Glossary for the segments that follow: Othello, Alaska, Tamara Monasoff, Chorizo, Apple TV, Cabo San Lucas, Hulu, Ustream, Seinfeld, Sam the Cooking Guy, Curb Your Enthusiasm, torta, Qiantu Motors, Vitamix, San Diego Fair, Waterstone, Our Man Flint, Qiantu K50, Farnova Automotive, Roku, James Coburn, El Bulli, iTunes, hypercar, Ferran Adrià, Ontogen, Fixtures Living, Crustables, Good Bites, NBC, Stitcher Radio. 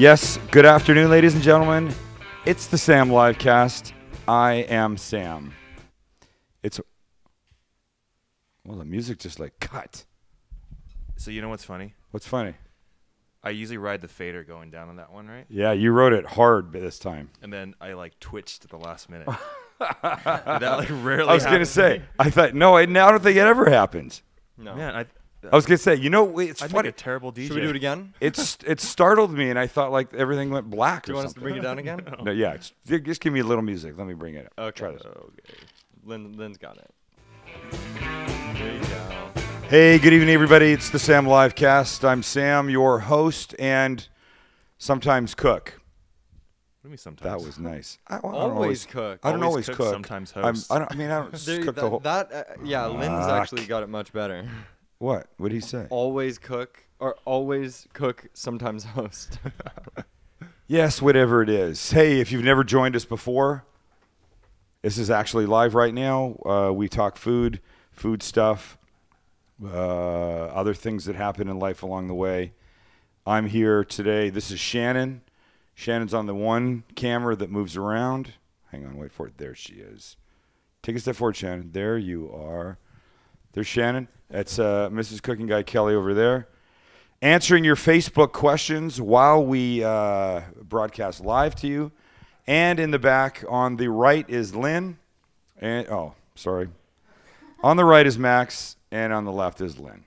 Yes, good afternoon, ladies and gentlemen. It's the Sam Livecast. I am Sam. It's... Well, the music just, like, cut. So you know what's funny? What's funny? I usually ride the fader going down on that one, right? Yeah, you rode it hard this time. And then I, like, twitched at the last minute. That, like, rarely I was going to say, I thought, no, I don't think it ever happens. No. Man, I was going to say, you know, it's funny. A terrible DJ. Should we do it again? It startled me, and I thought, like, everything went black or something. Do you want us to bring it down again? No. No, yeah, just give me a little music. Let me bring it up. Okay. Try this. Okay. Lynn's got it. There you go. Hey, good evening, everybody. It's the Sam Livecast. I'm Sam, your host, and sometimes cook. What do you mean sometimes? That was nice. I don't always cook. I don't always cook. Sometimes host. I mean, I don't cook the whole... yeah, Lynn's actually got it much better. What? What'd he say? Always cook, or always cook, sometimes host. Yes, whatever it is. Hey, if you've never joined us before, this is actually live right now. We talk food, food stuff, other things that happen in life along the way. I'm here today. This is Shannon. Shannon's on the one camera that moves around. Hang on, wait for it. There she is. Take a step forward, Shannon. There you are. There's Shannon. That's Mrs. Cooking Guy Kelly over there. Answering your Facebook questions while we broadcast live to you. And in the back on the right is Lynn. And, oh, sorry. On the right is Max, and on the left is Lynn.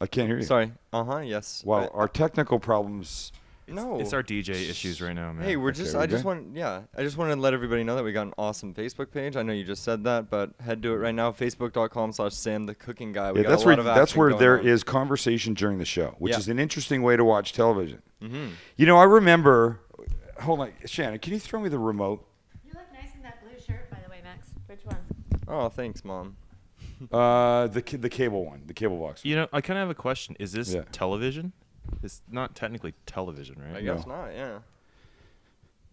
I can't hear you. Sorry. Uh-huh, yes. Well, our technical problems... No. It's our DJ issues right now, man. Hey, we're just, I just wanted to let everybody know that we got an awesome Facebook page. I know you just said that, but head to it right now, facebook.com/Sam the Cooking Guy. We got a lot of action. That's where there is conversation during the show, which is an interesting way to watch television. Mm-hmm. You know, I remember, hold on, Shannon, can you throw me the remote? You look nice in that blue shirt, by the way, Max. Which one? Oh, thanks, Mom. The cable one, the cable box one. You know, I kind of have a question. Is this television? It's not technically television, right? I guess not, yeah.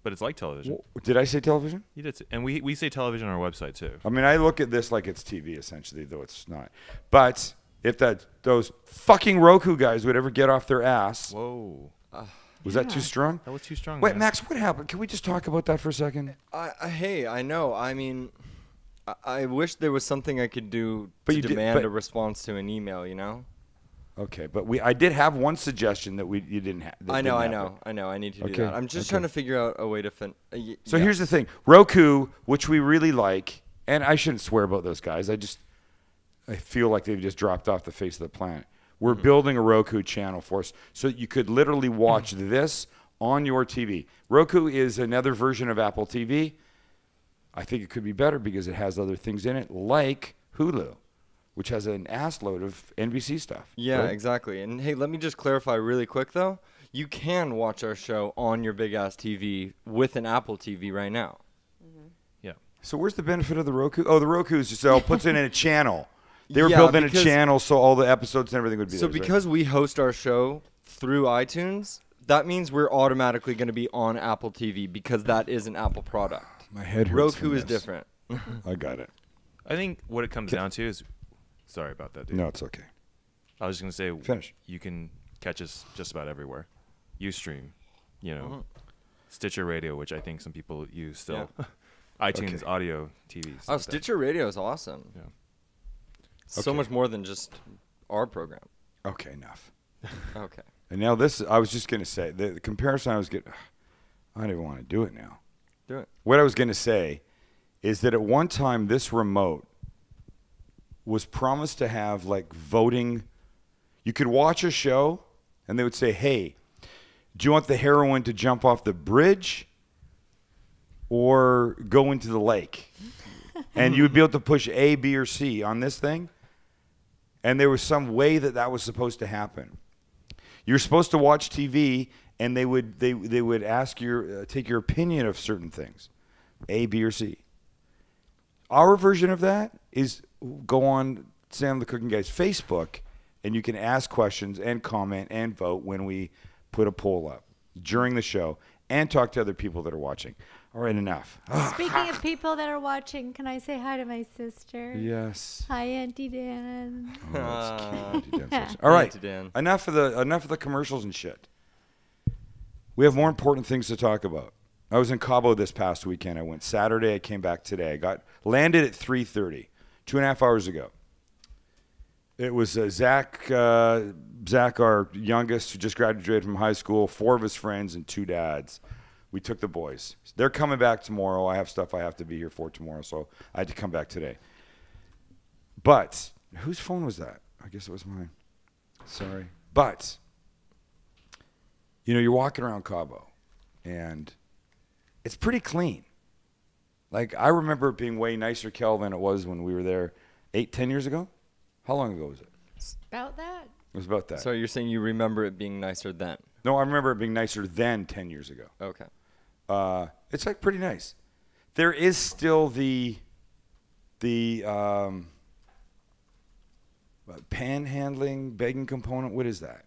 But it's like television. Well, did I say television? You did. And we say television on our website, too. I mean, I look at this like it's TV, essentially, though it's not. But if those fucking Roku guys would ever get off their ass. Whoa. Was that too strong? That was too strong. Wait, man. Max, what happened? Can we just talk about that for a second? Hey, I know. I mean... I wish there was something I could do to demand a response to an email, you know? Okay, but I did have one suggestion that you didn't have. I know. I need to do that. I'm just trying to figure out a way to So here's the thing. Roku, which we really like, and I shouldn't swear about those guys. I feel like they've just dropped off the face of the planet. We're building a Roku channel for us so you could literally watch this on your TV. Roku is another version of Apple TV. I think it could be better because it has other things in it, like Hulu, which has an ass load of NBC stuff. Yeah, right? Exactly. And hey, let me just clarify really quick, though. You can watch our show on your big-ass TV with an Apple TV right now. Mm-hmm. Yeah. So where's the benefit of the Roku? Oh, the Roku puts it in a channel. They were building a channel so all the episodes and everything would be there. So because we host our show through iTunes, that means we're automatically going to be on Apple TV because that is an Apple product. My head hurts. Roku is different. I got it. I think what it comes down to is... Sorry about that, dude. No, it's okay. I was just going to say... Finish. You can catch us just about everywhere. Ustream, you know, Stitcher Radio, which I think some people use still. Yeah. iTunes, audio, TV. Oh, Stitcher Radio is awesome. Yeah. So much more than just our program. Okay, enough. Okay. And now this... I was just going to say... The comparison I was getting... I don't even want to do it now. What I was going to say is that at one time this remote was promised to have like voting. You could watch a show and they would say, hey, do you want the heroine to jump off the bridge or go into the lake? And you would be able to push A, B, or C on this thing. And there was some way that was supposed to happen. You're supposed to watch TV and they would ask take your opinion of certain things, A, B, or C. Our version of that is go on Sam the Cooking Guy's Facebook, and you can ask questions and comment and vote when we put a poll up during the show and talk to other people that are watching. All right, enough. Speaking of people that are watching, can I say hi to my sister? Yes. Hi, Auntie Dan. Oh, that's cute. Auntie Dan's sister. All right, enough of the commercials and shit. We have more important things to talk about. I was in Cabo this past weekend. I went Saturday. I came back today. I got landed at 3:30, 2.5 hours ago. It was Zach, our youngest, who just graduated from high school, 4 of his friends and 2 dads. We took the boys. They're coming back tomorrow. I have stuff I have to be here for tomorrow, so I had to come back today. But whose phone was that? I guess it was mine. Sorry. But, you know, you're walking around Cabo, and it's pretty clean. Like, I remember it being way nicer, Kel, than it was when we were there 8, 10 years ago. How long ago was it? About that. It was about that. So you're saying you remember it being nicer then? No, I remember it being nicer than 10 years ago. Okay. It's, like, pretty nice. There is still the panhandling, begging component. What is that?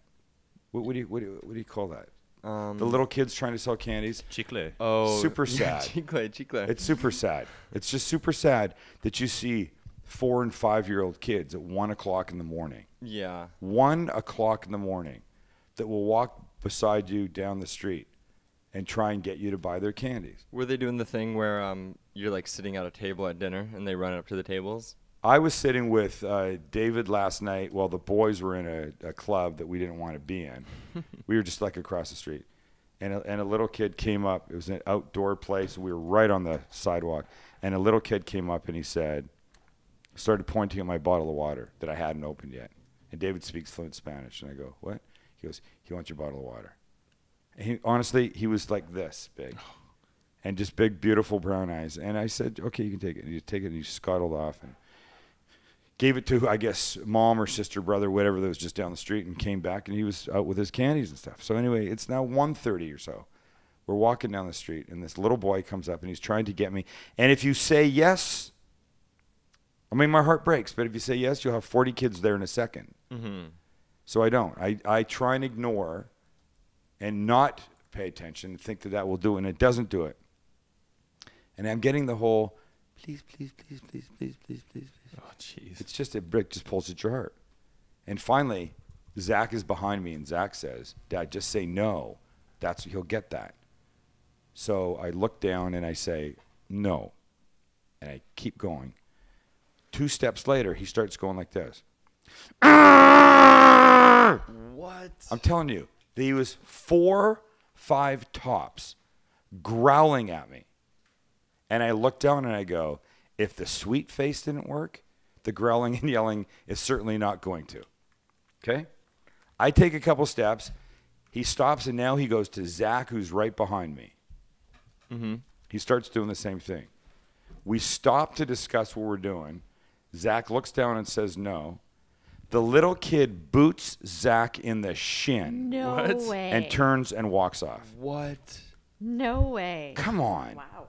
What do you call that? The little kids trying to sell candies. Chicle. Oh. Super sad. Chicle. It's super sad. It's just super sad that you see 4- and 5-year-old kids at 1 o'clock in the morning. Yeah. 1 o'clock in the morning that will walk beside you down the street and try and get you to buy their candies. Were they doing the thing where you're like sitting at a table at dinner and they run up to the tables? I was sitting with David last night while the boys were in a club that we didn't want to be in. We were just like across the street. And a little kid came up. It was an outdoor place. We were right on the sidewalk. And a little kid came up and he said, started pointing at my bottle of water that I hadn't opened yet. And David speaks fluent Spanish. And I go, what? He goes, he wants your bottle of water. And honestly, he was like this big. And just big, beautiful brown eyes. And I said, okay, you can take it. And he took it and he scuttled off and gave it to, I guess, mom or sister, brother, whatever that was just down the street, and came back and he was out with his candies and stuff. So anyway, it's now 1:30 or so. We're walking down the street and this little boy comes up and he's trying to get me. And if you say yes, I mean, my heart breaks, but if you say yes, you'll have 40 kids there in a second. Mm-hmm. So I don't. I try and ignore and not pay attention and think that that will do it, and it doesn't do it. And I'm getting the whole, please, please, please, please, please, please, please. Oh, jeez. It's just a brick just pulls at your heart. And finally, Zach is behind me, and Zach says, Dad, just say no. That's he'll get that. So I look down, and I say, no. And I keep going. 2 steps later, he starts going like this. What? I'm telling you, he was 4, 5 tops growling at me. And I look down, and I go, if the sweet face didn't work, the growling and yelling is certainly not going to. Okay? I take a couple steps. He stops, and now he goes to Zach, who's right behind me. Mm-hmm. He starts doing the same thing. We stop to discuss what we're doing. Zach looks down and says no. The little kid boots Zach in the shin. No what? Way. And turns and walks off. What? No way. Come on. Wow.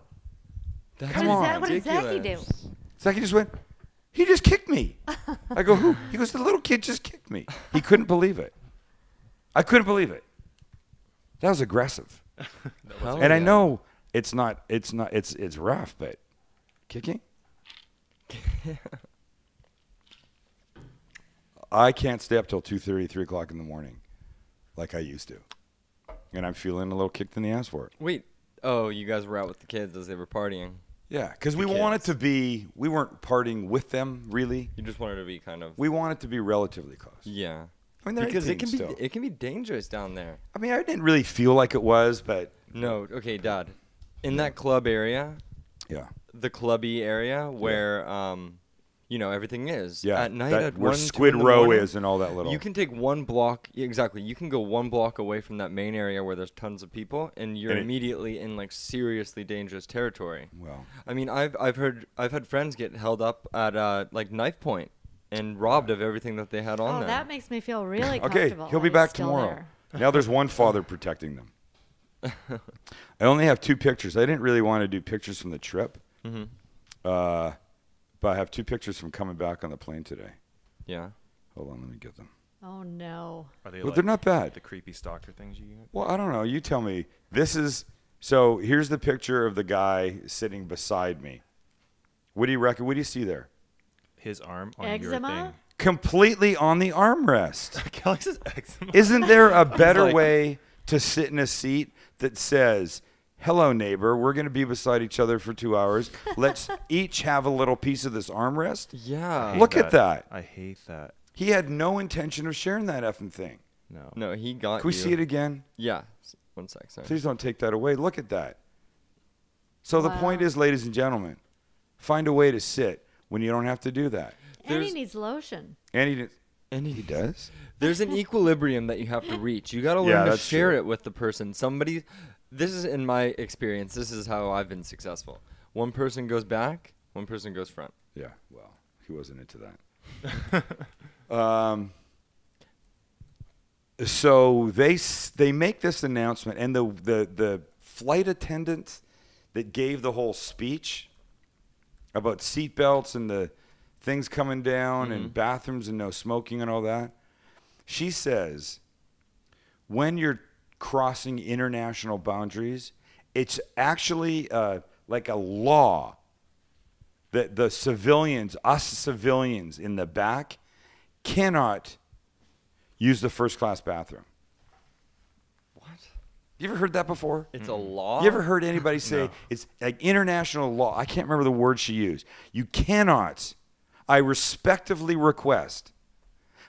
That's come on. What did Zachy do? Zachy just went, he just kicked me. I go, who? He goes, the little kid just kicked me. He couldn't believe it. I couldn't believe it. That was aggressive. And I know it's rough, but kicking? I can't stay up till 2:30, 3 o'clock in the morning like I used to. And I'm feeling a little kicked in the ass for it. Wait. Oh, you guys were out with the kids as they were partying. Yeah, because we wanted to be, we weren't partying with them, really. You just wanted to be kind of. We wanted to be relatively close. Yeah. I mean, because it can be dangerous down there. I mean, I didn't really feel like it was, but. No, okay, Dad. In that club area. Yeah. The clubby area where, you know, everything is. Yeah. At night at 1, where Squid Row is and all that little. You can take 1 block. Exactly. You can go 1 block away from that main area where there's tons of people, and you're immediately in, like, seriously dangerous territory. Well. I mean, I've had friends get held up at, like, knife point and robbed of everything that they had on there. Oh, that makes me feel really comfortable. Okay, he'll be back tomorrow. Now there's 1 father protecting them. I only have 2 pictures. I didn't really want to do pictures from the trip. Mm-hmm. But I have 2 pictures from coming back on the plane today. Yeah. Hold on, let me get them. Oh, no. Are they they're not bad. The creepy stalker things you get? Well, I don't know. You tell me. This is, so here's the picture of the guy sitting beside me. What do you reckon? What do you see there? His arm on your thing. Completely on the armrest. Kelly says eczema. Isn't there a better way to sit in a seat that says, hello, neighbor, we're going to be beside each other for 2 hours. Let's each have a little piece of this armrest. Yeah. Look at that. I hate that. He had no intention of sharing that effing thing. No. No, he got Can we see it again? Yeah. One sec. Sorry. Please don't take that away. Look at that. So the point is, ladies and gentlemen, find a way to sit when you don't have to do that. And he needs lotion. And he does. There's an equilibrium that you have to reach. You got to learn to share it with the person. Somebody, this is in my experience. This is how I've been successful. One person goes back. One person goes front. Yeah. Well, he wasn't into that. So they make this announcement, and the flight attendant that gave the whole speech about seatbelts and the things coming down and bathrooms and no smoking and all that. She says, when you're crossing international boundaries, it's actually like a law that the civilians, us civilians in the back, cannot use the first-class bathroom. What? You ever heard that before? It's a law? You ever heard anybody say, it's like international law? I can't remember the word she used. You cannot, I respectively request,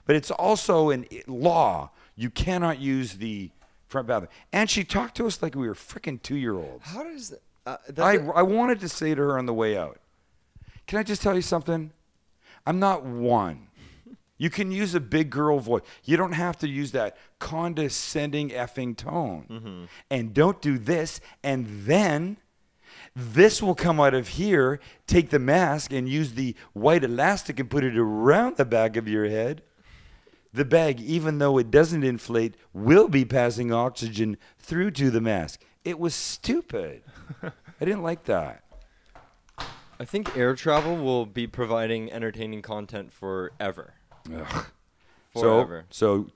but it's also in law, you cannot use the front bathroom. And she talked to us like we were freaking 2-year-olds. How does that? I wanted to say to her on the way out, can I just tell you something? I'm not one. You can use a big girl voice. You don't have to use that condescending effing tone. And don't do this. And then this will come out of here. Take the mask and use the white elastic and put it around the back of your head. The bag, even though it doesn't inflate, will be passing oxygen through to the mask. It was stupid. I didn't like that. I think air travel will be providing entertaining content forever. Forever. So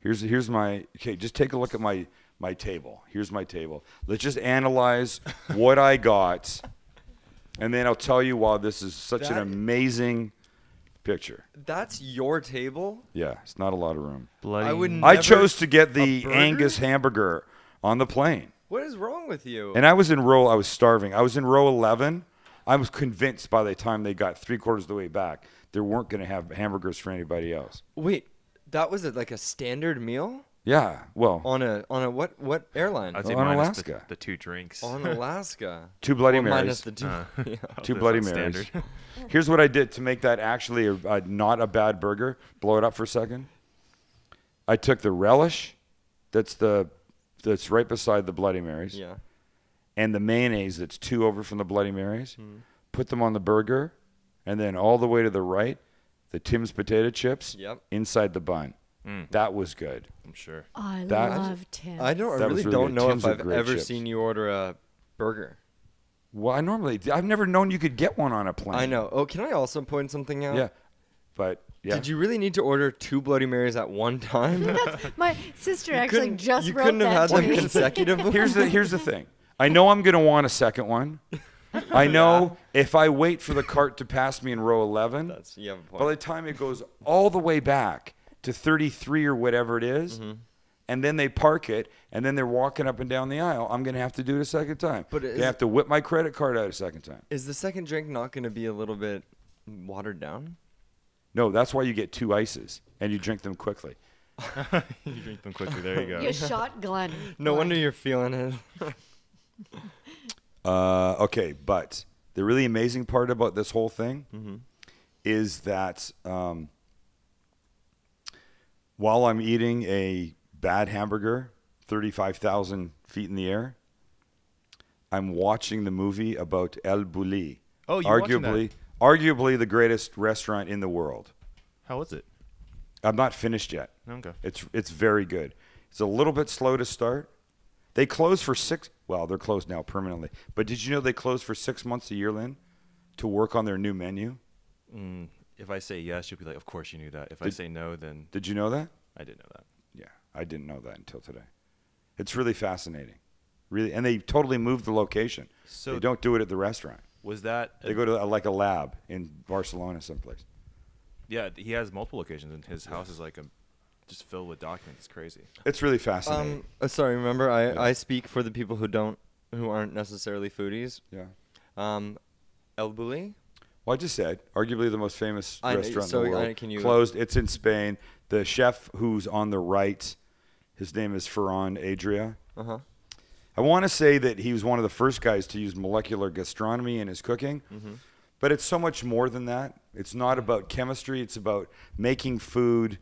here's my just take a look at my table. Here's my table. Let's just analyze what I got, and then I'll tell you why this is such an amazing picture. That's your table? Yeah, it's not a lot of room. I chose to get the Angus hamburger on the plane. What is wrong with you? And I was starving. I was in row 11. I was convinced by the time they got three-quarters of the way back, they weren't going to have hamburgers for anybody else. Wait, that was like a standard meal? Yeah, well. On a what airline? I'd say on Alaska. The two drinks. On Alaska. Two Bloody Marys. Minus the two. Two Bloody Marys. Standard. Here's what I did to make that actually not a bad burger. Blow it up for a second. I took the relish that's right beside the Bloody Marys. Yeah. And the mayonnaise that's two over from the Bloody Marys, put them on the burger, and then all the way to the right, the Tim's potato chips inside the bun. That was good. I'm sure. I love Tim's. I really don't know if I've ever seen you order a burger. Well, I've never known you could get one on a plane. I know. Oh, can I also point something out? Yeah. But yeah. Did you really need to order two Bloody Marys at one time? My sister actually just wrote that. You couldn't have had them consecutively. Here's the thing. I know I'm going to want a second one. I know if I wait for the cart to pass me in row 11, you have a point. By the time it goes all the way back to 33 or whatever it is, and then they park it, and then they're walking up and down the aisle, I'm going to have to do it a second time. But they have to whip my credit card out a second time. Is the second drink not going to be a little bit watered down? No, that's why you get two ices, and you drink them quickly. You drink them quickly. There you go. You shot Glenn. No wonder you're feeling it. Okay, but the really amazing part about this whole thing is that while I'm eating a bad hamburger 35,000 feet in the air, I'm watching the movie about El Bulli. Oh, you're watching that? Arguably the greatest restaurant in the world. How is it? I'm not finished yet. Okay. It's very good. It's a little bit slow to start. They closed for well, they're closed now permanently. But did you know they closed for 6 months a year, Lynn, to work on their new menu? If I say yes, you'll be like, of course you knew that. If I say no, then... Did you know that? I didn't know that. Yeah, I didn't know that until today. It's really fascinating. Really, and they totally moved the location. So they don't do it at the restaurant. Was that... They go to like a lab in Barcelona someplace. Yeah, he has multiple locations, and his house is like a... just filled with documents. It's crazy. It's really fascinating. Sorry, remember I speak for the people who aren't necessarily foodies. Yeah. El Bulli. Well, I just said arguably the most famous restaurant in the world. Closed. It's in Spain. The chef who's on the right, his name is Ferran Adrià. Uh-huh. I want to say that he was one of the first guys to use molecular gastronomy in his cooking. Mm-hmm. But it's so much more than that. It's not about chemistry. It's about making food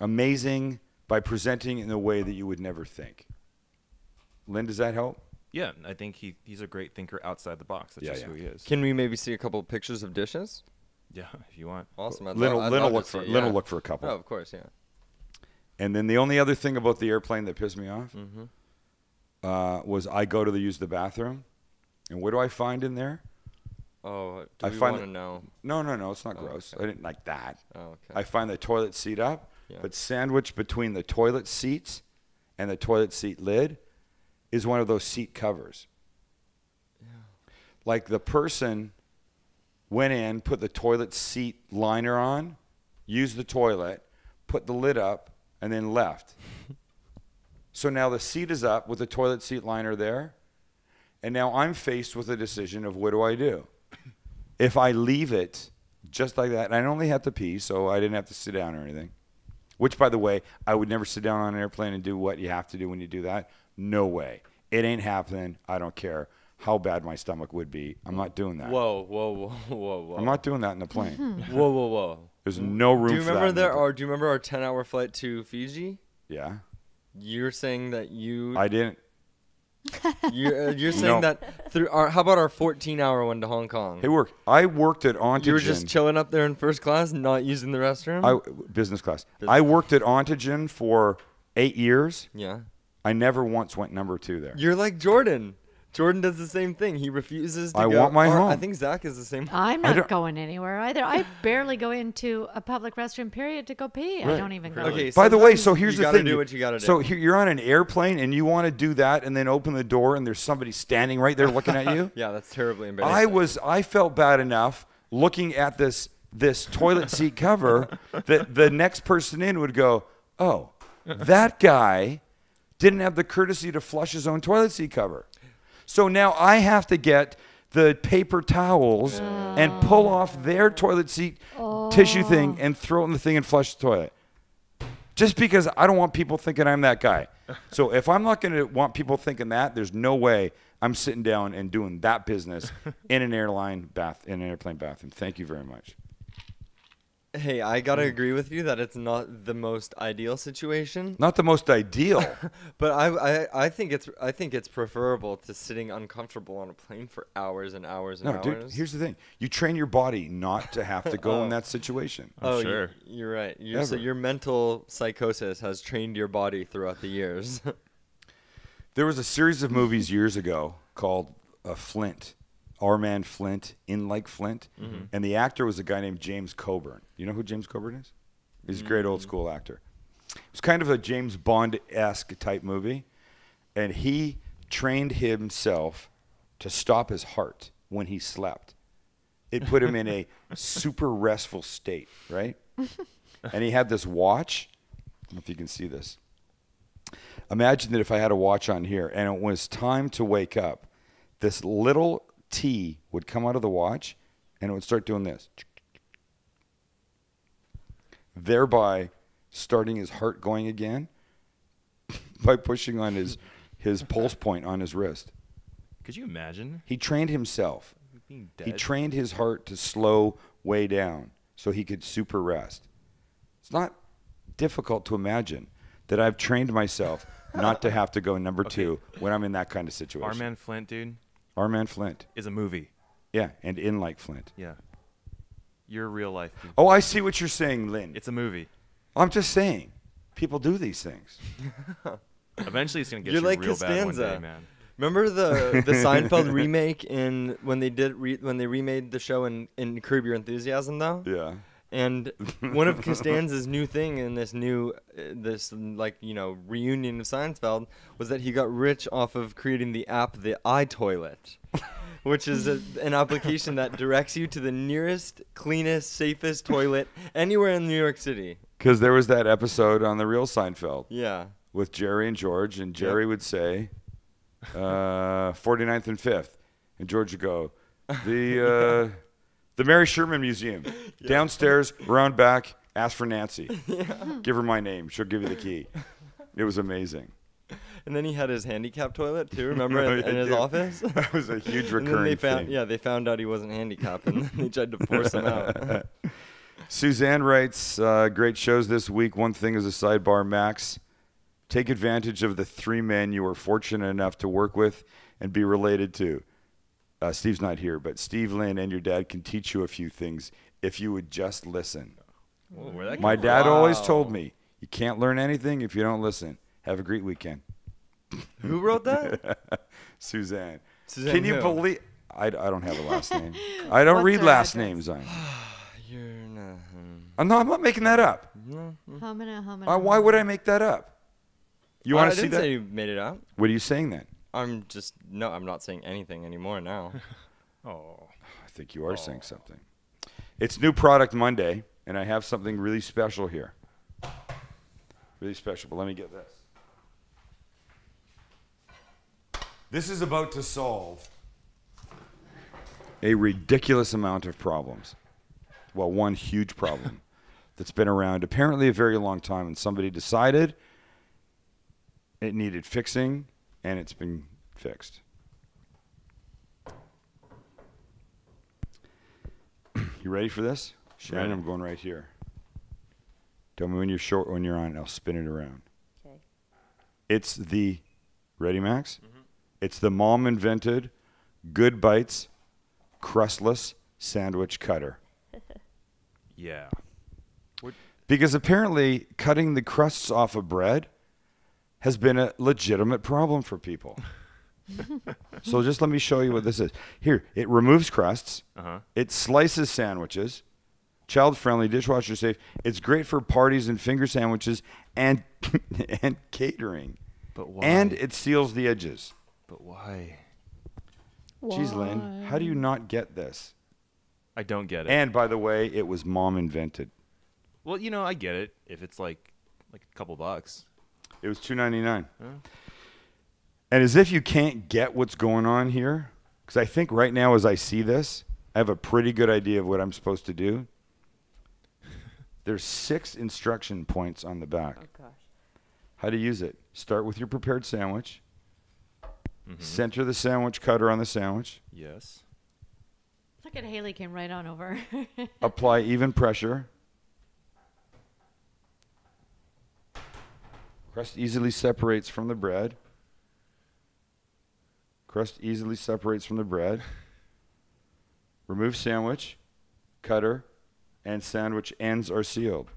amazing by presenting it in a way that you would never think. Lynn, does that help? Yeah, I think he's a great thinker outside the box. That's just who he is. Can we maybe see a couple of pictures of dishes? Yeah, if you want. Awesome. Lynn will look for a couple. Oh, of course, yeah. And then the only other thing about the airplane that pissed me off was I go to use the bathroom. And what do I find in there? Oh, do we want to know? No, it's not gross. Okay. I didn't like that. Oh, okay. I find the toilet seat up, but sandwiched between the toilet seats and the toilet seat lid is one of those seat covers. Yeah. Like the person went in, put the toilet seat liner on, used the toilet, put the lid up, and then left. So now the seat is up with the toilet seat liner there, and now I'm faced with a decision of what do I do? If I leave it just like that, and I only had to pee, so I didn't have to sit down or anything, which, by the way, I would never sit down on an airplane and do what you have to do when you do that. No way. It ain't happening. I don't care how bad my stomach would be. I'm not doing that. Whoa, whoa, whoa, whoa, whoa. I'm not doing that in the plane. Whoa, whoa, whoa. There's no room for that. Do you remember our 10-hour flight to Fiji? Yeah. You're saying that you... I didn't. You're saying that through our... How about our 14-hour one to Hong Kong? It worked. I worked at Ontogen. You were just chilling up there in first class, not using the restroom? Business class. I worked at Ontogen for 8 years. Yeah. I never once went number 2 there. You're like Jordan. Jordan does the same thing. He refuses to go. I want my home. I think Zach is the same. I'm not going anywhere either. I barely go into a public restroom period to go pee. Right. I don't even go. Okay, by the way, so here's the thing. You got to do what you got to do. So you're on an airplane and you want to do that and then open the door and there's somebody standing right there looking at you? Yeah, that's terribly embarrassing. I felt bad enough looking at this toilet seat cover that the next person in would go, "Oh, that guy didn't have the courtesy to flush his own toilet seat cover." So now I have to get the paper towels and pull off their toilet seat tissue thing and throw it in the thing and flush the toilet. Just because I don't want people thinking I'm that guy. So if I'm not going to want people thinking that, there's no way I'm sitting down and doing that business in an airplane bathroom. Thank you very much. Hey, I got to agree with you that it's not the most ideal situation. Not the most ideal. But I think it's preferable to sitting uncomfortable on a plane for hours and hours and hours. No, dude, here's the thing. You train your body not to have to go in that situation. Oh, sure. You're right. So your mental psychosis has trained your body throughout the years. There was a series of movies years ago called Flint. Our Man Flint, in like Flint. Mm-hmm. And the actor was a guy named James Coburn. You know who James Coburn is? He's a great old school actor. It was kind of a James Bond-esque type movie. And he trained himself to stop his heart when he slept. It put him in a super restful state, right? And he had this watch. I don't know if you can see this. Imagine that if I had a watch on here and it was time to wake up, this little T would come out of the watch and it would start doing this, thereby starting his heart going again by pushing on his pulse point on his wrist. Could you imagine? He trained himself. He trained his heart to slow way down so he could super rest. It's not difficult to imagine that I've trained myself not to have to go number 2 when I'm in that kind of situation. Our Man Flint, dude. Our Man Flint. Is a movie. Yeah, and in like Flint. Yeah. You're real life. People. Oh, I see what you're saying, Lynn. It's a movie. I'm just saying. People do these things. Eventually it's going to get you like real bad one day, man. Remember the Seinfeld remake when they remade the show in Curb Your Enthusiasm, though? Yeah. And one of Costanza's new thing in this reunion of Seinfeld was that he got rich off of creating the app, the iToilet, which is an application that directs you to the nearest, cleanest, safest toilet anywhere in New York City. Because there was that episode on The Real Seinfeld. Yeah. With Jerry and George, and Jerry would say 49th and 5th. And George would go, the Mary Sherman Museum. Yeah. Downstairs, round back, ask for Nancy. Yeah. Give her my name. She'll give you the key. It was amazing. And then he had his handicap toilet too, remember, in his office? That was a huge recurring thing. Yeah, they found out he wasn't handicapped, and then they tried to force him out. Suzanne writes, great shows this week. One thing is a sidebar, Max. Take advantage of the three men you were fortunate enough to work with and be related to. Steve's not here, but Steve Lynn and your dad can teach you a few things if you would just listen. Whoa, where'd that come My dad always told me, you can't learn anything if you don't listen. Have a great weekend. Who wrote that? Suzanne. Suzanne Can you believe? I don't have a last name. I don't read last names. I'm not making that up. Why would I make that up? You want to see that? I didn't say you made it up. What are you saying then? I'm not saying anything anymore now. Oh. I think you are saying something. It's New Product Monday, and I have something really special here. Really special, but let me get this. This is about to solve a ridiculous amount of problems. Well, one huge problem that's been around apparently a very long time, and somebody decided it needed fixing, and it's been fixed. You ready for this? Sure. Right, I'm going right here. Tell me when you're short, when you're on, and I'll spin it around. Okay. It's the, ready, Max? Mm-hmm. It's the mom-invented Good Bites crustless sandwich cutter. Yeah. Because apparently cutting the crusts off of bread has been a legitimate problem for people. So just let me show you what this is. Here, it removes crusts. Uh-huh. It slices sandwiches. Child-friendly, dishwasher-safe. It's great for parties and finger sandwiches and, and catering. But why? And it seals the edges. But why? Jeez, Lynn, how do you not get this? I don't get it. And by the way, it was mom invented. Well, you know, I get it if it's like a couple bucks. It was $2.99. Huh? And as if you can't get what's going on here, because I think right now as I see this, I have a pretty good idea of what I'm supposed to do. There's 6 instruction points on the back. Oh, gosh. How to use it. Start with your prepared sandwich. Mm-hmm. Center the sandwich cutter on the sandwich. Yes. Look at Haley came right on over. Apply even pressure. Crust easily separates from the bread. Crust easily separates from the bread. Remove sandwich, cutter, and sandwich ends are sealed.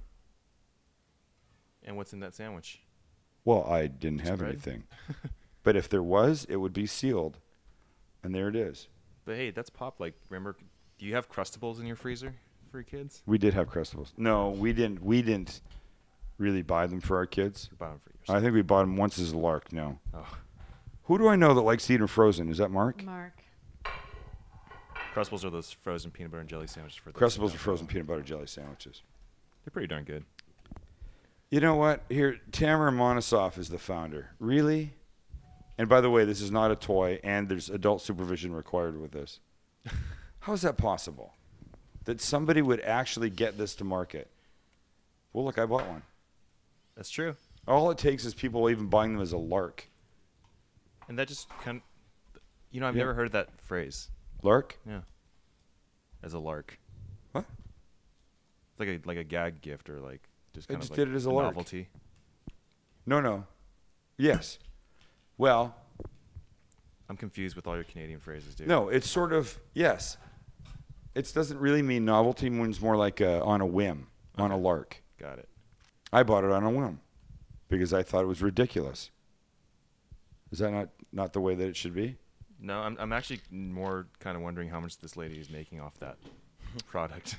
And what's in that sandwich? Well, I didn't have anything. But if there was, it would be sealed. And there it is. But hey, that's pop. Like, remember, do you have Crustables in your freezer for your kids? We did have Crustables. No, we didn't. We didn't really buy them for our kids. You bought them for yourself. I think we bought them once as a lark. No. Oh. Who do I know that likes to eat them frozen? Is that Mark? Mark. Crustables are those frozen peanut butter and jelly sandwiches. Crustables are frozen peanut butter and jelly sandwiches. They're pretty darn good. You know what? Here, Tamara Monasoff is the founder. Really? And by the way, this is not a toy, and there's adult supervision required with this. How is that possible? That somebody would actually get this to market? Well, look, I bought one. That's true. All it takes is people even buying them as a lark. And that just kind of, you know, I've never heard that phrase. Lark? Yeah. As a lark. What? It's like a gag gift or like just kind of like a novelty. I just did it as a lark. Novelty. No, no. Yes. Well, I'm confused with all your Canadian phrases, dude. No, it's sort of, yes. It doesn't really mean novelty. It means more like on a whim, on a lark. Got it. I bought it on a whim because I thought it was ridiculous. Is that not the way that it should be? No, I'm actually more kind of wondering how much this lady is making off that product.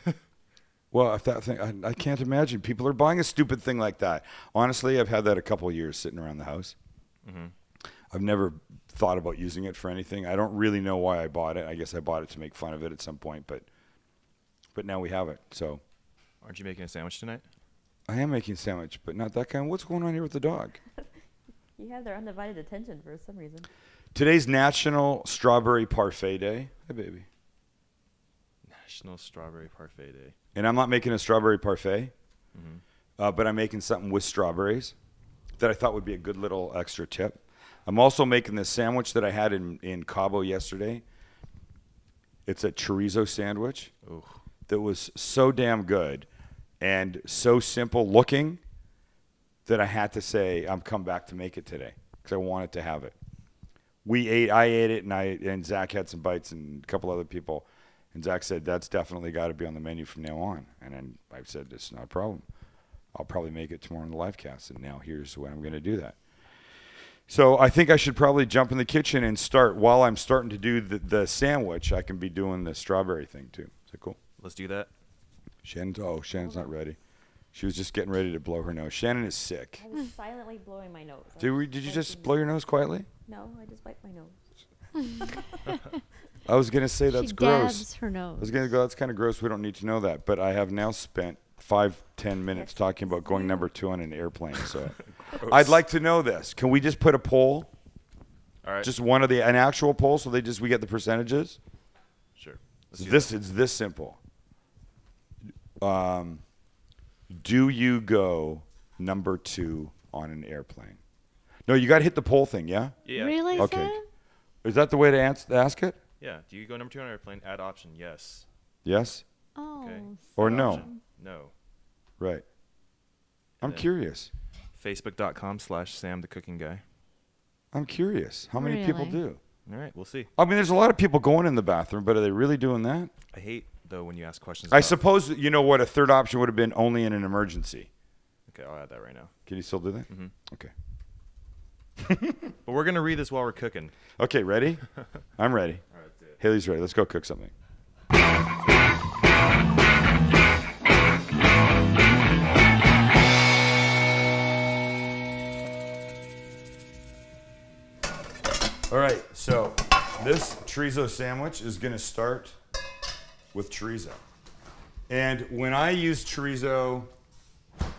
Well, if that thing, I can't imagine. People are buying a stupid thing like that. Honestly, I've had that a couple of years sitting around the house. Mm-hmm. I've never thought about using it for anything. I don't really know why I bought it. I guess I bought it to make fun of it at some point, but now we have it. So, aren't you making a sandwich tonight? I am making sandwich, but not that kind. What's going on here with the dog? You have their undivided attention for some reason. Today's National Strawberry Parfait Day. Hey, baby. National Strawberry Parfait Day. And I'm not making a strawberry parfait, but I'm making something with strawberries that I thought would be a good little extra tip. I'm also making this sandwich that I had in Cabo yesterday. It's a chorizo sandwich that was so damn good and so simple looking that I had to say I'm come back to make it today because I wanted to have it. I ate it, and Zach had some bites and a couple other people. And Zach said, that's definitely got to be on the menu from now on. And then I said, it's not a problem. I'll probably make it tomorrow in the live cast. And now here's when I'm going to do that. So I think I should probably jump in the kitchen and start. While I'm starting to do the sandwich, I can be doing the strawberry thing too. Is that cool? Let's do that. Shannon's not ready. She was just getting ready to blow her nose. Shannon is sick. I was silently blowing my nose. Did you just blow your nose quietly? No, I just wiped my nose. I was going to say that's gross. She dabs her nose. I was going to go, that's kind of gross. We don't need to know that. But I have now spent 5-10 minutes talking about going number 2 on an airplane. So I'd like to know this. Can we just put a poll? All right. Just one of an actual poll so we get the percentages? Sure. It's this simple. Do you go number 2 on an airplane? No, you got to hit the poll thing, yeah? Yeah. Really, okay. Sam? Is that the way to ask it? Yeah. Do you go number 2 on an airplane? Add option, yes. Yes? Oh. Okay. Or no? Option, no. Right. And I'm curious. Facebook.com/Sam the Cooking Guy. I'm curious. How many people do? All right. We'll see. I mean, there's a lot of people going in the bathroom, but are they really doing that? I hate, though, when you ask questions. I suppose, you know what, a third option would have been only in an emergency. Okay. I'll add that right now. Can you still do that? Mm-hmm. Okay. But we're going to read this while we're cooking. Okay, ready? I'm ready. All right, dude. Haley's ready. Let's go cook something. All right, so this chorizo sandwich is going to start with chorizo. And when I use chorizo,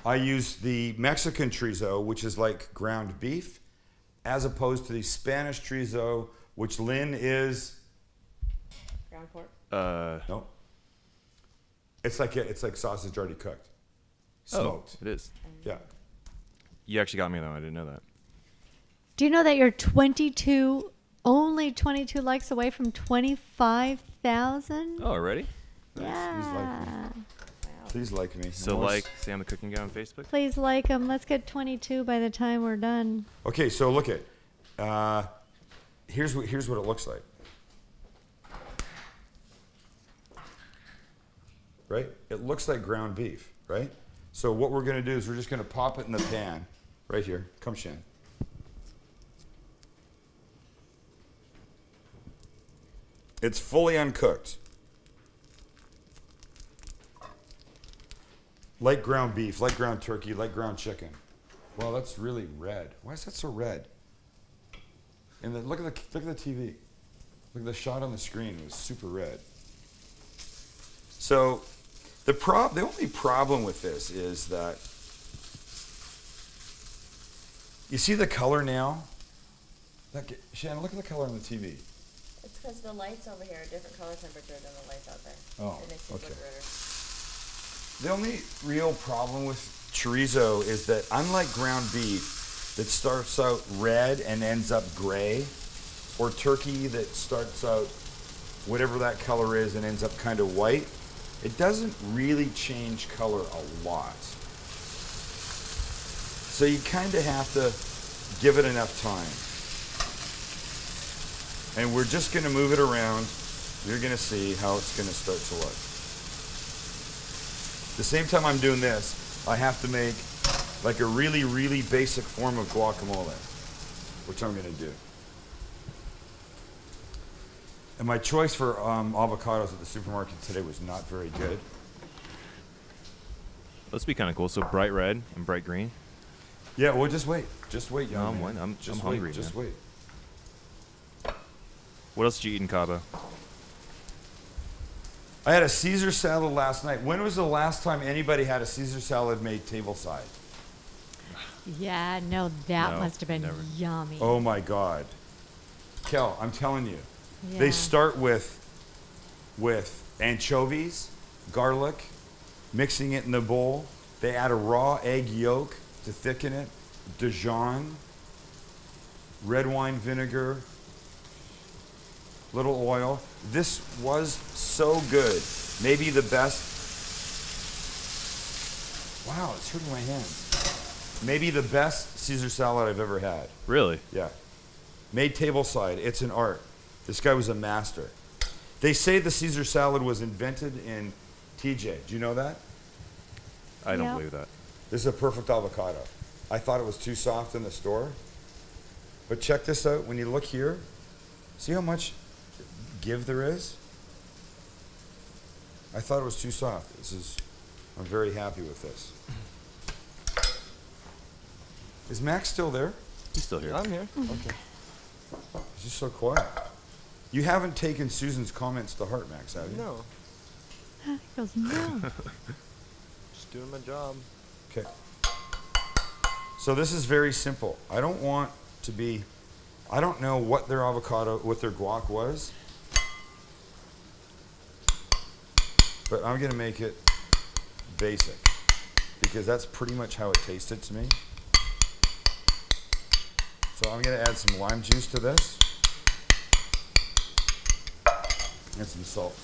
I use the Mexican chorizo, which is like ground beef, as opposed to the Spanish chorizo, which Lynn is ground pork. No, it's like sausage already cooked, smoked. Oh, it is. Yeah. You actually got me though. I didn't know that. Do you know that you're only 22 likes away from 25,000? Oh, already? Nice. Yeah. Please like me. So like Sam the Cooking Guy on Facebook? Please like him. Let's get 22 by the time we're done. Okay, so look at here's what it looks like. Right? It looks like ground beef, right? So what we're gonna do is we're just gonna pop it in the pan right here. Come Shan. It's fully uncooked. Like ground beef, like ground turkey, like ground chicken. Wow, that's really red. Why is that so red? And then look at the TV. Look at the shot on the screen. It was super red. So the only problem with this is that you see the color now. Shannon, look at the color on the TV. It's because the lights over here are a different color temperature than the lights out there. Oh, it makes it look redder. The only real problem with chorizo is that, unlike ground beef that starts out red and ends up gray, or turkey that starts out whatever that color is and ends up kind of white, it doesn't really change color a lot. So you kind of have to give it enough time. And we're just going to move it around. You're going to see how it's going to start to look. The same time I'm doing this, I have to make like a really, really basic form of guacamole, which I'm gonna do. And my choice for avocados at the supermarket today was not very good. Let's be kind of cool. So bright red and bright green. Yeah. Well, just wait. Just wait, young man. I'm hungry. Just wait. What else did you eat in Cabo? I had a Caesar salad last night. When was the last time anybody had a Caesar salad made tableside? Yeah, no, that must have been never. Yummy. Oh my God. Kel, I'm telling you. Yeah. They start with anchovies, garlic, mixing it in the bowl. They add a raw egg yolk to thicken it, Dijon, red wine vinegar, little oil. This was so good. Maybe the best. Wow, it's hurting my hands. Maybe the best Caesar salad I've ever had. Really? Yeah. Made tableside. It's an art. This guy was a master. They say the Caesar salad was invented in TJ. Do you know that? I don't believe that. This is a perfect avocado. I thought it was too soft in the store. But check this out. When you look here, see how much give there is? I thought it was too soft. This is, I'm very happy with this. Is Max still there? He's still here. I'm here. Okay. He's just so quiet. You haven't taken Susan's comments to heart, Max, have you? No. He goes, no. Just doing my job. Okay. So this is very simple. I don't want to be, I don't know what their avocado, what their guac was, but I'm gonna make it basic because that's pretty much how it tasted to me. So I'm gonna add some lime juice to this and some salt.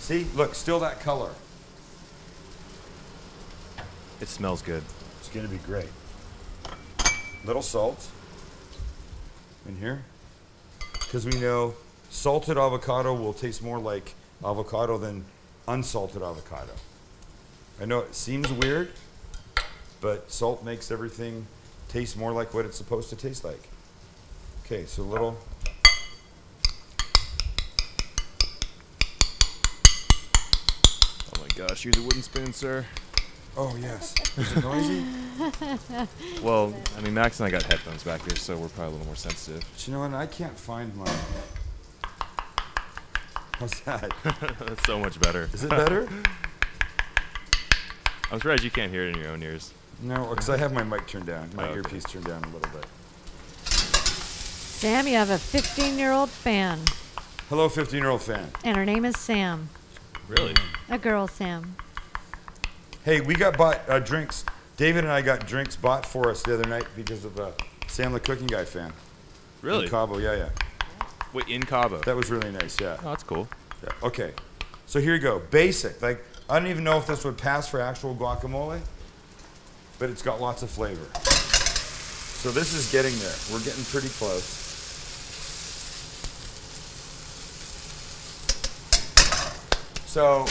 See, look, still that color. It smells good. It's gonna be great. Little salt in here, because we know salted avocado will taste more like avocado than unsalted avocado. I know it seems weird, but salt makes everything taste more like what it's supposed to taste like. Okay, so a little. Oh my gosh, use a wooden spoon, sir. Oh, yes. Is it noisy? Well, I mean, Max and I got headphones back here, so we're probably a little more sensitive. But you know what? I can't find my... How's that? That's so much better. Is it better? I'm surprised you can't hear it in your own ears. No, because I have my mic turned down, my earpiece turned down a little bit. Sam, you have a 15-year-old fan. Hello, 15-year-old fan. And her name is Sam. Really? A girl, Sam. Hey, we got bought drinks. David and I got drinks bought for us the other night because of a Sam the Cooking Guy fan. Really? In Cabo, yeah, yeah. Wait, in Cabo? That was really nice, yeah. Oh, that's cool. Yeah. Okay, so here you go. Basic. Like, I don't even know if this would pass for actual guacamole, but it's got lots of flavor. So this is getting there. We're getting pretty close. So,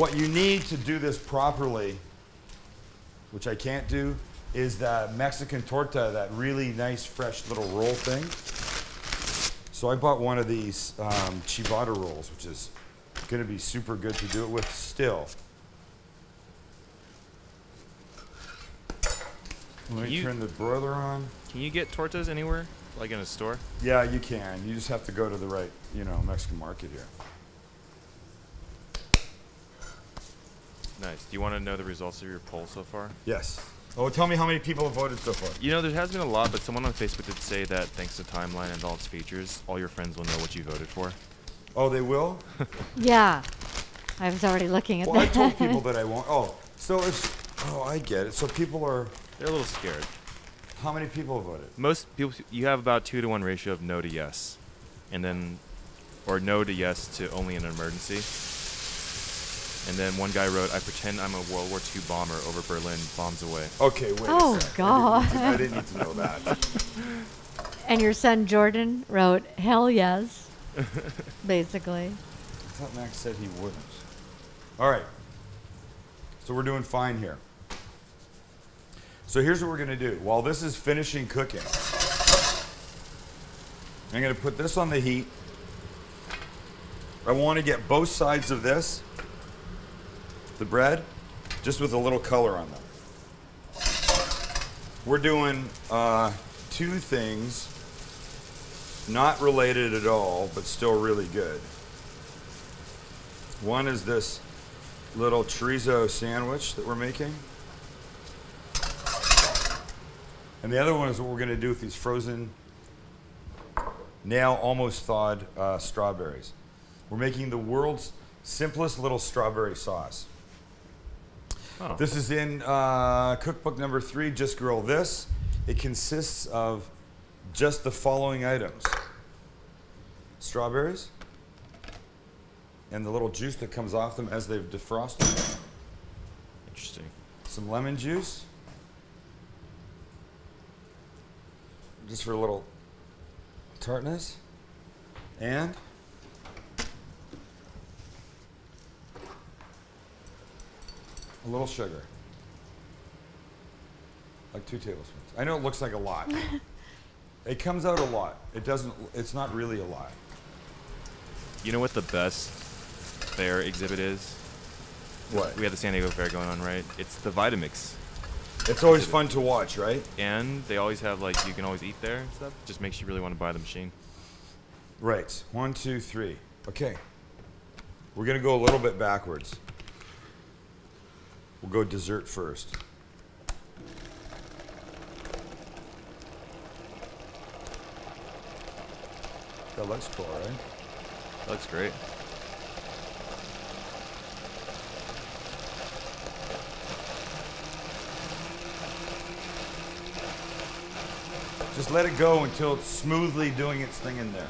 what you need to do this properly, which I can't do, is that Mexican torta, that really nice, fresh little roll thing. So I bought one of these ciabatta rolls, which is going to be super good to do it with still. Let me turn the broiler on. Can you get tortas anywhere, like in a store? Yeah, you can. You just have to go to the right, you know, Mexican market here. Nice. Do you want to know the results of your poll so far? Yes. Oh, tell me how many people have voted so far. You know, there has been a lot, but someone on Facebook did say that thanks to Timeline and all its features, all your friends will know what you voted for. Oh, they will? Yeah. I was already looking at that. Well, I told people that I won't. Oh, so if... Oh, I get it. So people are... They're a little scared. How many people voted? Most people... You have about 2-to-1 ratio of no to yes. And then... Or no to yes to only an emergency. And then one guy wrote, I pretend I'm a World War II bomber over Berlin, bombs away. Okay, wait a second. Oh, God. I didn't need to know that. And your son, Jordan, wrote, hell yes, basically. I thought Max said he wouldn't. All right. So we're doing fine here. So here's what we're going to do. While this is finishing cooking, I'm going to put this on the heat. I want to get both sides of this. The bread, just with a little color on them. We're doing two things Not related at all, but still really good. One is this little chorizo sandwich that we're making. And the other one is what we're going to do with these frozen, now almost thawed strawberries. We're making the world's simplest little strawberry sauce. Oh. This is in cookbook number 3, Just Grill This. It consists of just the following items. Strawberries. And the little juice that comes off them as they've defrosted. Interesting. Some lemon juice. Just for a little tartness. And a little sugar. Like 2 tablespoons. I know it looks like a lot. It comes out a lot. It doesn't, it's not really a lot. You know what the best fair exhibit is? What? We have the San Diego Fair going on, right? It's the Vitamix. It's always fun to watch, right? And they always have, like, you can always eat there and stuff. Just makes you really want to buy the machine. Right. 1, 2, 3. Okay. We're going to go a little bit backwards. We'll go dessert first. That looks cool, right? That looks great. Just let it go until it's smoothly doing its thing in there.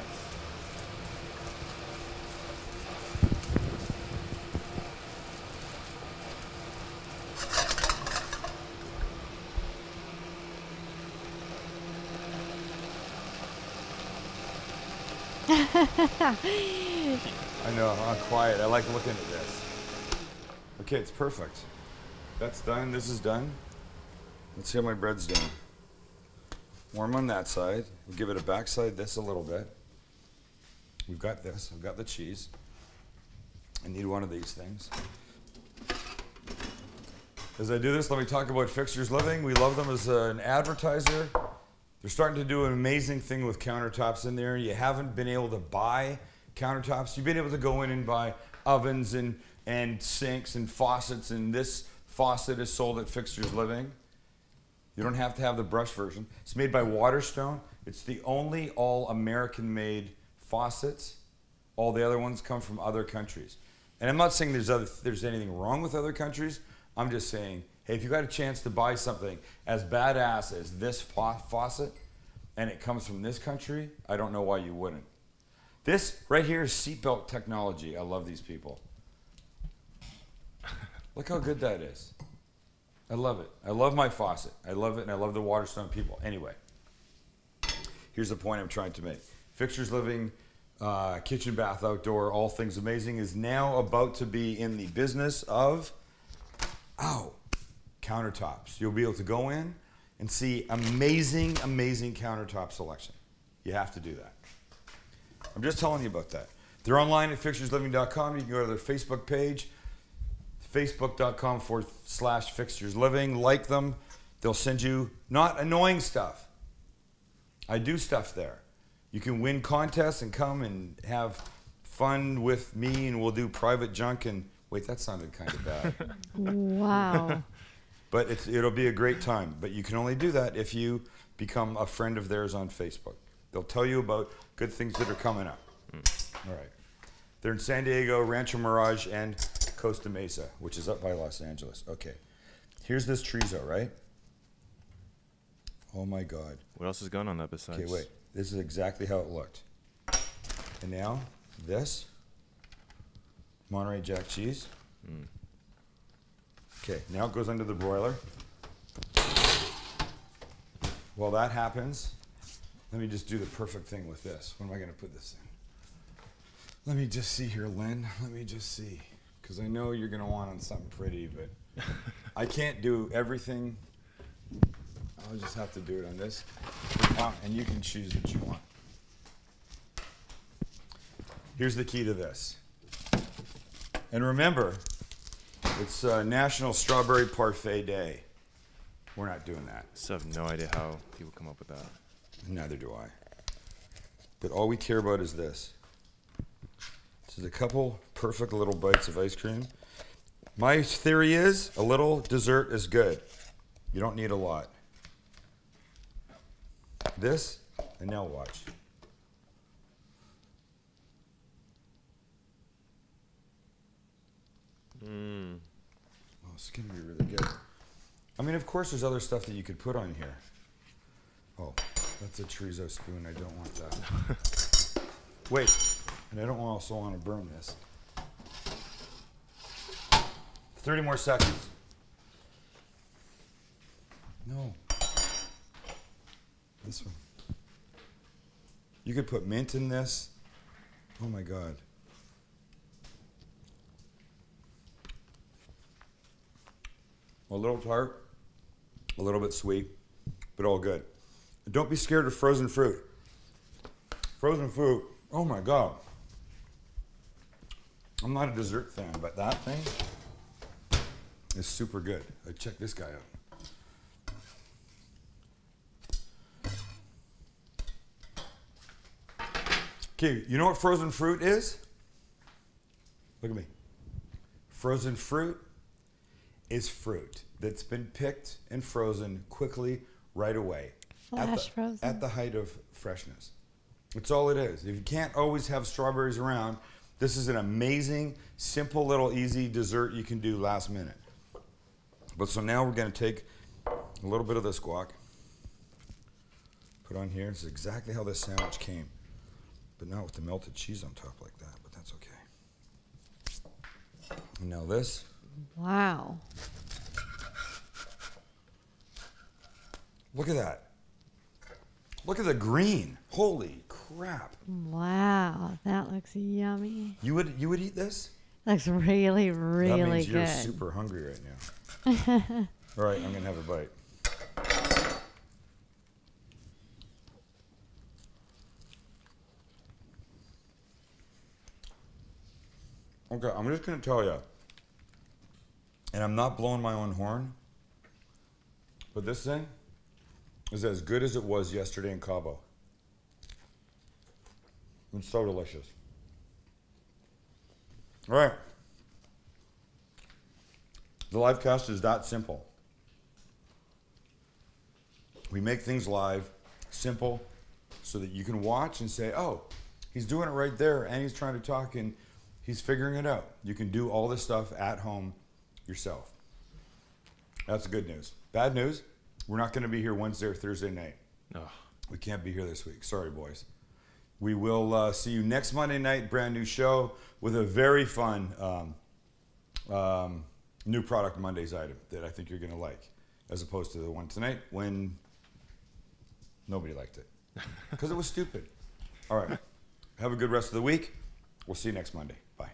I know, I'm quiet. I like looking at this. Okay, it's perfect. That's done. This is done. Let's see how my bread's doing. Warm on that side. We'll give it a backside this a little bit. We've got this. I've got the cheese. I need one of these things. As I do this, let me talk about Fixtures Living. We love them as an advertiser. They're starting to do an amazing thing with countertops in there. You haven't been able to buy countertops. You've been able to go in and buy ovens and sinks and faucets, and this faucet is sold at Fixtures Living. You don't have to have the brush version. It's made by Waterstone. It's the only all-American-made faucets. All the other ones come from other countries. And I'm not saying there's anything wrong with other countries. I'm just saying, hey, if you got a chance to buy something as badass as this faucet, and it comes from this country, I don't know why you wouldn't. This right here is seatbelt technology. I love these people. Look how good that is. I love it. I love my faucet. I love it, and I love the Waterstone people. Anyway, here's the point I'm trying to make. Fixtures Living, kitchen, bath, outdoor, all things amazing, is now about to be in the business of, oh, countertops. You'll be able to go in and see amazing, amazing countertop selection. You have to do that. I'm just telling you about that. They're online at fixturesliving.com. You can go to their Facebook page, facebook.com/fixturesliving. Like them. They'll send you not annoying stuff. I do stuff there. You can win contests and come and have fun with me, and we'll do private junk and, wait, that sounded kind of bad. Wow. But it'll be a great time. But you can only do that if you become a friend of theirs on Facebook. They'll tell you about good things that are coming up. Mm. All right. They're in San Diego, Rancho Mirage, and Costa Mesa, which is up by Los Angeles. Okay. Here's this chorizo, right? Oh, my God. What else is going on that besides? Okay, wait. This is exactly how it looked. And now this Monterey Jack cheese. Mm. Okay, now it goes under the broiler. While that happens, let me just do the perfect thing with this. When am I going to put this in? Let me just see here, Lynn. Let me just see. Because I know you're going to want on something pretty, but I can't do everything. I'll just have to do it on this. And you can choose what you want. Here's the key to this. And remember, it's National Strawberry Parfait Day. We're not doing that. So I have no idea how people come up with that. Neither do I. that all we care about is this. This is a couple perfect little bites of ice cream. My theory is a little dessert is good. You don't need a lot. This, and now watch. Mmm. Oh, it's going to be really good. I mean, of course, there's other stuff that you could put on here. Oh, that's a chorizo spoon. I don't want that. Wait, and I don't also want to burn this. 30 more seconds. No. This one. You could put mint in this. Oh, my God. A little tart, a little bit sweet, but all good. And don't be scared of frozen fruit. Frozen fruit, oh my God. I'm not a dessert fan, but that thing is super good. Like, check this guy out. Okay, you know what frozen fruit is? Look at me. Frozen fruit is fruit that's been picked and frozen quickly right away at the height of freshness. That's all it is. If you can't always have strawberries around, this is an amazing, simple, little, easy dessert you can do last minute. But so now we're gonna take a little bit of this guac, put on here. This is exactly how this sandwich came, but not with the melted cheese on top like that, but that's okay. And now this. Wow. Look at that. Look at the green. Holy crap. Wow, that looks yummy. You would eat this? Looks really, really good. That means you're super hungry right now. All right, I'm going to have a bite. Okay, I'm just going to tell you. And I'm not blowing my own horn, but this thing is as good as it was yesterday in Cabo. It's so delicious. All right. The live cast is that simple. We make things live, simple, so that you can watch and say, oh, he's doing it right there, and he's trying to talk, and he's figuring it out. You can do all this stuff at home yourself. That's good news. Bad news, we're not going to be here Wednesday or Thursday night. Ugh. We can't be here this week. Sorry, boys. We will see you next Monday night, brand new show with a very fun new product Mondays item that I think you're going to like, as opposed to the one tonight when nobody liked it because it was stupid. All right. Have a good rest of the week. We'll see you next Monday. Bye.